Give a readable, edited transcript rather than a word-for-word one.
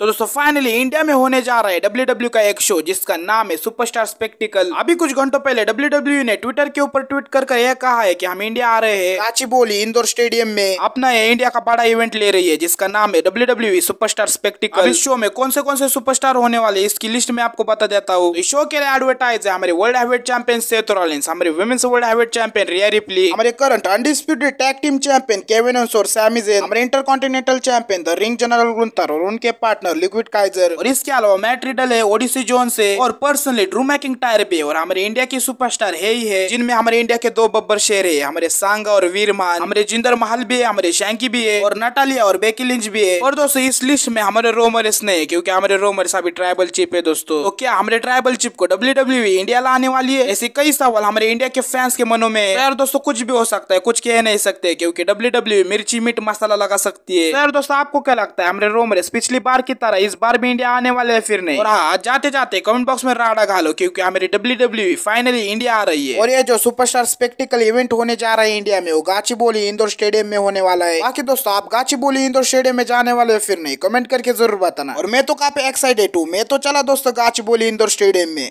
तो दोस्तों finally India में होने जा रहा है डब्ल्यूडब्ल्यू का एक शो जिसका नाम है सुपरस्टार स्पेक्टिकल। अभी कुछ घंटों पहले डब्ल्यूडब्ल्यू ने ट्विटर के ऊपर ट्वीट करके यह कहा है कि हम इंडिया आ रहे हैं, गाचीबोली इंदौर स्टेडियम में अपना यह इंडिया का बड़ा इवेंट ले रही है जिसका नाम है डब्ल्यूडब्ल्यू सुपरस्टार स्पेक्टिकल। इस शो में कौन से सुपरस्टार होने वाले इसकी लिस्ट में आपको बता देता हूँ। इस शो के लिए एडवर्टाइज है हमारे world heavyweight champion Seth Rollins, हमारे women's world heavyweight champion Rhea Ripley, हमारे current undisputed tag team champion Kevin Owens और सैमी ज़ेन, हमारे intercontinental champion the ring general Gunther और उनके पार्टनर लिक्विड काइजर, और इसके अलावा मैट रिडल है, ओडिसी जोन्स है और पर्सनली ड्रू मैकिंटायर भी है। और हमारे इंडिया के सुपरस्टार है ही है जिनमें हमारे इंडिया के दो बब्बर शेर है, हमारे सांगा और वीर महान, हमारे जिंदर महल भी है, हमारे शैंकी भी है और नटालिया और बेकी लिंच भी है। और दोस्तों इस लिस्ट में हमारे रोमर्स नहीं है क्योंकि हमारे रोमर्स अभी ट्राइबल चीफ है। दोस्तों तो क्या हमारे ट्राइबल चीफ को डब्ल्यूडब्ल्यू इंडिया लाने वाली है? ऐसे कई सवाल हमारे इंडिया के फैंस के मनों में। यार दोस्तों कुछ भी हो सकता है, कुछ कह नहीं सकते क्योंकि डब्ल्यूडब्ल्यू मिर्ची मीट मसाला लगा सकती है। यार दोस्तों आपको क्या लगता है हमारे रोमर्स पिछली बार तरह इस बार भी इंडिया आने वाले है फिर नहीं? और हाँ, जाते जाते कमेंट बॉक्स में राडा घालो क्योंकि हमारी डब्ल्यूडब्ल्यू फाइनली इंडिया आ रही है और ये जो सुपरस्टार स्पेक्टिकल इवेंट होने जा रहा है इंडिया में वो गाचीबोली इंदौर स्टेडियम में होने वाला है। बाकी दोस्तों आप गाचीबोली इंदौर स्टेडियम में जाने वाले हो फिर नहीं, कमेंट करके जरूर बताना। और मैं तो काफी एक्साइटेड हूँ, मैं तो चला दोस्तों गाचीबोली इंदौर स्टेडियम में।